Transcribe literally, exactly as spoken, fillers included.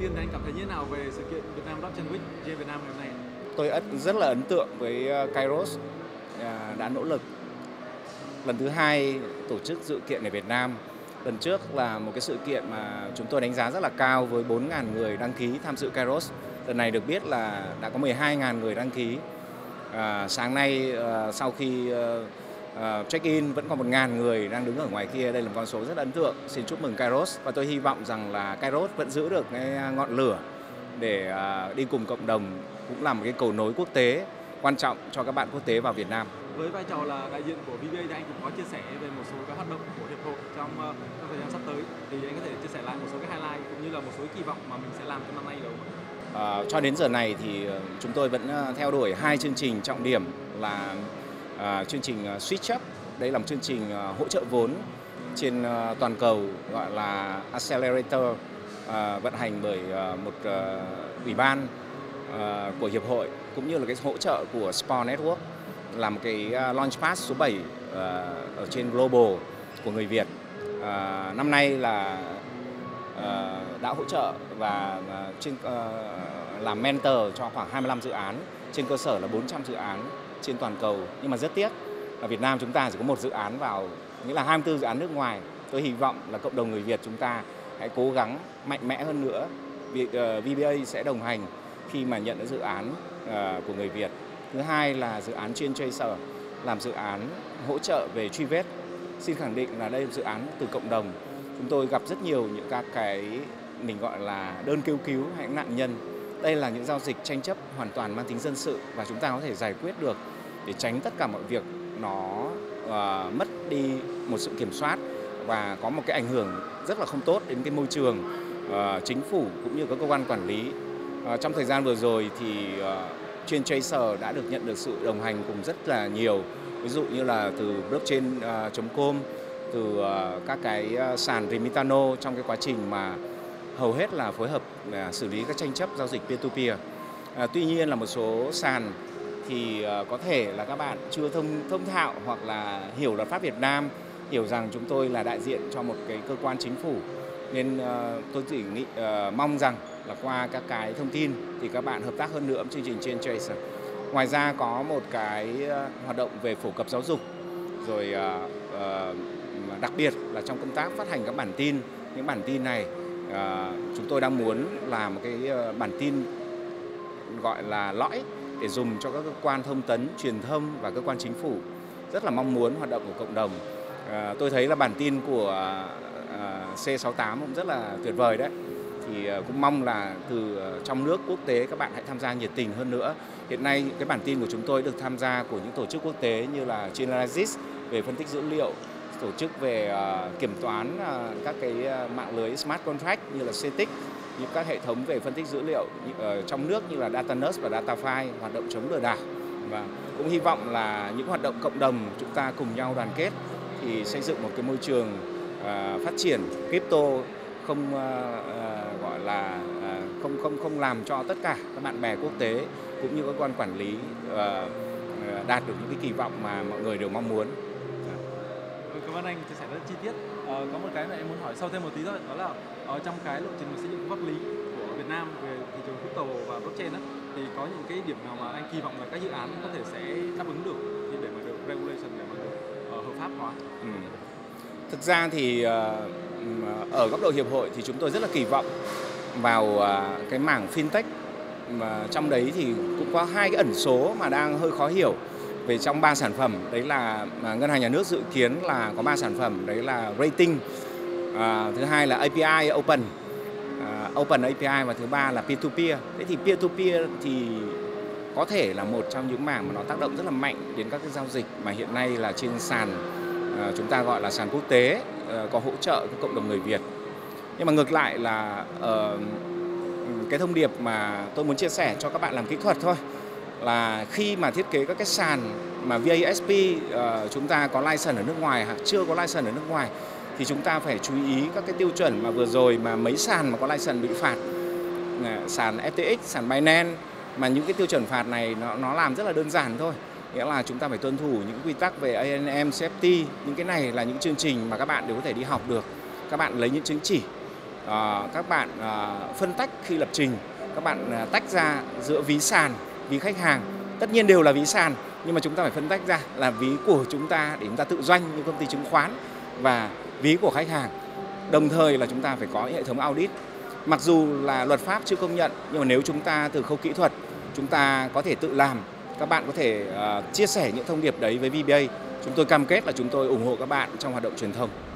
tiên thì anh cảm thấy như thế nào về sự kiện Việt Nam Blockchain Week Việt Nam ngày hôm nay? Tôi rất là ấn tượng với Kairos đã nỗ lực lần thứ hai tổ chức sự kiện ở Việt Nam. Lần trước là một cái sự kiện mà chúng tôi đánh giá rất là cao với bốn nghìn người đăng ký tham dự Kairos. Lần này được biết là đã có mười hai nghìn người đăng ký. À, sáng nay à, sau khi à, check-in vẫn còn một nghìn người đang đứng ở ngoài kia. Đây là một con số rất ấn tượng. Xin chúc mừng Kairos và tôi hy vọng rằng là Kairos vẫn giữ được cái ngọn lửa để à, đi cùng cộng đồng, cũng là một cái cầu nối quốc tế quan trọng cho các bạn quốc tế vào Việt Nam. Với vai trò là đại diện của vê bê a thì anh cũng có chia sẻ về một số các hoạt động của hiệp hội trong, trong thời gian sắp tới, thì anh có thể chia sẻ lại một số cái highlight cũng như là một số kỳ vọng mà mình sẽ làm trong năm nay được không? À, cho đến giờ này thì chúng tôi vẫn theo đuổi hai chương trình trọng điểm là à, chương trình Switch up, đây là một chương trình hỗ trợ vốn trên toàn cầu gọi là accelerator, à, vận hành bởi một à, ủy ban à, của hiệp hội, cũng như là cái hỗ trợ của Spore Network, là một cái launchpad số bảy à, ở trên global của người Việt. À, năm nay là à, đã hỗ trợ và à, trên à, làm mentor cho khoảng hai mươi lăm dự án trên cơ sở là bốn trăm dự án trên toàn cầu, nhưng mà rất tiếc là Việt Nam chúng ta chỉ có một dự án vào, nghĩa là hai mươi tư dự án nước ngoài. Tôi hy vọng là cộng đồng người Việt chúng ta hãy cố gắng mạnh mẽ hơn nữa. Việc à, vê bê a sẽ đồng hành khi mà nhận được dự án à, của người Việt. Thứ hai là dự án Chain Tracer, làm dự án hỗ trợ về truy vết. Xin khẳng định là đây là dự án từ cộng đồng. Chúng tôi gặp rất nhiều những các cái mình gọi là đơn kêu cứu hay nạn nhân. Đây là những giao dịch tranh chấp hoàn toàn mang tính dân sự và chúng ta có thể giải quyết được để tránh tất cả mọi việc nó uh, mất đi một sự kiểm soát và có một cái ảnh hưởng rất là không tốt đến cái môi trường, uh, chính phủ cũng như các cơ quan quản lý. Uh, trong thời gian vừa rồi thì uh, Chain Tracer đã được nhận được sự đồng hành cùng rất là nhiều, ví dụ như là từ blockchain chấm com, từ các cái sàn Remitano trong cái quá trình mà hầu hết là phối hợp xử lý các tranh chấp giao dịch peer-to-peer. À, tuy nhiên là một số sàn thì có thể là các bạn chưa thông thông thạo hoặc là hiểu luật pháp Việt Nam, hiểu rằng chúng tôi là đại diện cho một cái cơ quan chính phủ, nên uh, tôi chỉ nghĩ, uh, mong rằng là qua các cái thông tin thì các bạn hợp tác hơn nữa với chương trình Chain Tracer. Ngoài ra có một cái uh, hoạt động về phổ cập giáo dục, rồi uh, uh, đặc biệt là trong công tác phát hành các bản tin. Những bản tin này uh, chúng tôi đang muốn làm một cái uh, bản tin gọi là lõi để dùng cho các cơ quan thông tấn, truyền thông và cơ quan chính phủ. Rất là mong muốn hoạt động của cộng đồng. Uh, tôi thấy là bản tin của uh, C sáu tám cũng rất là tuyệt vời đấy, thì cũng mong là từ trong nước quốc tế các bạn hãy tham gia nhiệt tình hơn nữa. Hiện nay cái bản tin của chúng tôi được tham gia của những tổ chức quốc tế như là Chainalysis về phân tích dữ liệu, tổ chức về kiểm toán các cái mạng lưới smart contract như là Certik, những các hệ thống về phân tích dữ liệu trong nước như là Datanus và Datafy, hoạt động chống lừa đảo. Và cũng hy vọng là những hoạt động cộng đồng chúng ta cùng nhau đoàn kết thì xây dựng một cái môi trường Uh, phát triển crypto không uh, uh, gọi là uh, không không không làm cho tất cả các bạn bè quốc tế cũng như các cơ quan quản lý uh, uh, đạt được những cái kỳ vọng mà mọi người đều mong muốn. Ừ, cảm ơn anh chia sẻ rất chi tiết. Uh, có một cái này em muốn hỏi sâu thêm một tí thôi, đó là ở trong cái lộ trình xây dựng pháp lý của Việt Nam về thị trường crypto và blockchain đó, thì có những cái điểm nào mà anh kỳ vọng là các dự án có thể sẽ đáp ứng được để mà được regulation, để mà được uh, hợp pháp hóa? Ừ. Thực ra thì ở góc độ hiệp hội thì chúng tôi rất là kỳ vọng vào cái mảng fintech, mà trong đấy thì cũng có hai cái ẩn số mà đang hơi khó hiểu về trong ba sản phẩm. Đấy là ngân hàng nhà nước dự kiến là có ba sản phẩm, đấy là rating, thứ hai là a pê i open, open a pê i, và thứ ba là peer-to-peer. Thế thì peer-to-peer thì có thể là một trong những mảng mà nó tác động rất là mạnh đến các cái giao dịch mà hiện nay là trên sàn chúng ta gọi là sàn quốc tế có hỗ trợ cộng đồng người Việt. Nhưng mà ngược lại là uh, cái thông điệp mà tôi muốn chia sẻ cho các bạn làm kỹ thuật thôi, là khi mà thiết kế các cái sàn mà vê a ét pê uh, chúng ta có license ở nước ngoài hoặc chưa có license ở nước ngoài thì chúng ta phải chú ý các cái tiêu chuẩn mà vừa rồi mà mấy sàn mà có license bị phạt, sàn ép tê ích, sàn Binance, mà những cái tiêu chuẩn phạt này nó, nó làm rất là đơn giản thôi. Nghĩa là chúng ta phải tuân thủ những quy tắc về A and M, xê ép tê. Những cái này là những chương trình mà các bạn đều có thể đi học được. Các bạn lấy những chứng chỉ uh, các bạn uh, phân tách khi lập trình, các bạn uh, tách ra giữa ví sàn, ví khách hàng. Tất nhiên đều là ví sàn, nhưng mà chúng ta phải phân tách ra là ví của chúng ta để chúng ta tự doanh như công ty chứng khoán và ví của khách hàng. Đồng thời là chúng ta phải có hệ thống audit. Mặc dù là luật pháp chưa công nhận, nhưng mà nếu chúng ta từ khâu kỹ thuật, chúng ta có thể tự làm. Các bạn có thể uh, chia sẻ những thông điệp đấy với vê bê a. Chúng tôi cam kết là chúng tôi ủng hộ các bạn trong hoạt động truyền thông.